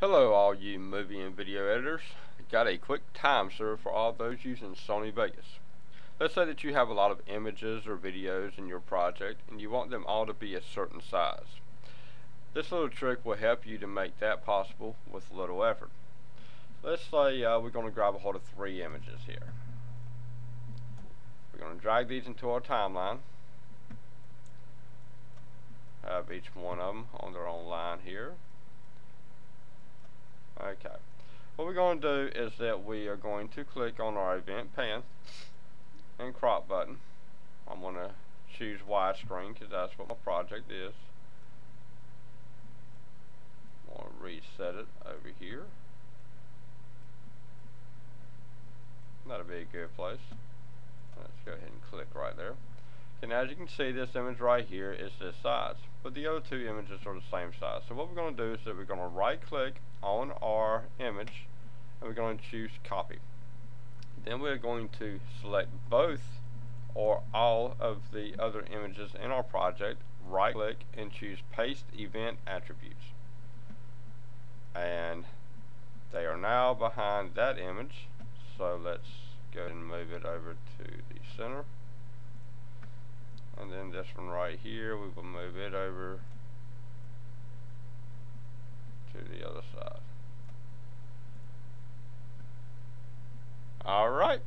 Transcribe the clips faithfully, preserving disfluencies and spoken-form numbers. Hello all you movie and video editors. Got a quick time serve for all those using Sony Vegas. Let's say that you have a lot of images or videos in your project and you want them all to be a certain size. This little trick will help you to make that possible with little effort. Let's say uh, we're going to grab a hold of three images here. We're going to drag these into our timeline. Have each one of them on their own line here. Okay, what we're going to do is that we are going to click on our event pan and crop button. I'm going to choose widescreen because that's what my project is. I'm going to reset it over here. That'll be a good place. Let's go ahead and click right there. And as you can see, this image right here is this size, but the other two images are the same size. So what we're going to do is that we're going to right click on our image and we're going to choose copy. Then we're going to select both or all of the other images in our project, right click and choose paste event attributes, and they are now behind that image. So let's go ahead and move it over to the center. And then this one right here, we will move it over to the other side. Alright,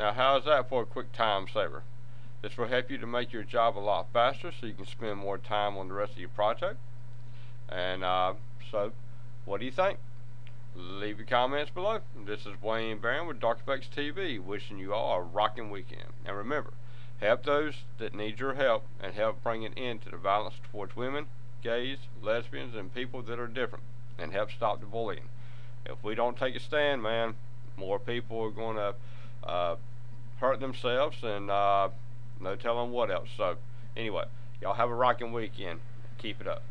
now how's that for a quick time saver? This will help you to make your job a lot faster so you can spend more time on the rest of your project. And uh, so, what do you think? Leave your comments below. This is Wayne Barron with Dark Effects T V, wishing you all a rocking weekend. And remember, help those that need your help and help bring an end to the violence towards women, gays, lesbians, and people that are different, and help stop the bullying. If we don't take a stand, man, more people are going to uh, hurt themselves and uh, no telling what else. So anyway, y'all have a rocking weekend. Keep it up.